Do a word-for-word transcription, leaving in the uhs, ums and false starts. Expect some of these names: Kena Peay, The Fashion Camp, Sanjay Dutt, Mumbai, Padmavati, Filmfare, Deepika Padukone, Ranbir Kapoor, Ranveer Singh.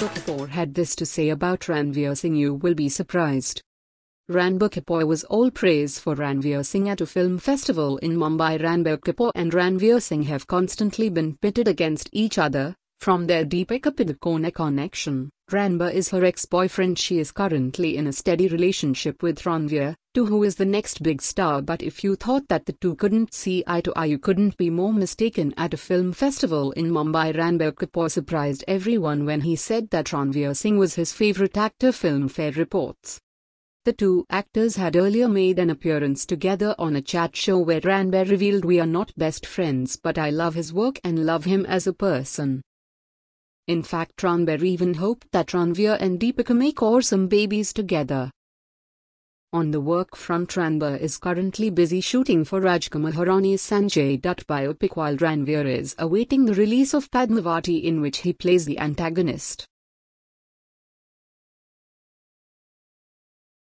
Ranbir Kapoor had this to say about Ranveer Singh: "You will be surprised." Ranbir Kapoor was all praise for Ranveer Singh at a film festival in Mumbai. Ranbir Kapoor and Ranveer Singh have constantly been pitted against each other, from their Deepika Padukone connection. Ranbir is her ex-boyfriend. She is currently in a steady relationship with Ranveer, too, who is the next big star. But if you thought that the two couldn't see eye to eye, you couldn't be more mistaken. At a film festival in Mumbai, Ranbir Kapoor surprised everyone when he said that Ranveer Singh was his favourite actor, Filmfare reports. The two actors had earlier made an appearance together on a chat show where Ranbir revealed, "We are not best friends, but I love his work and love him as a person." In fact, Ranbir even hoped that Ranveer and Deepika make awesome babies together. On the work front, Ranbir is currently busy shooting for Rajkumar Hirani's Sanjay Dutt biopic, while Ranveer is awaiting the release of Padmavati, in which he plays the antagonist.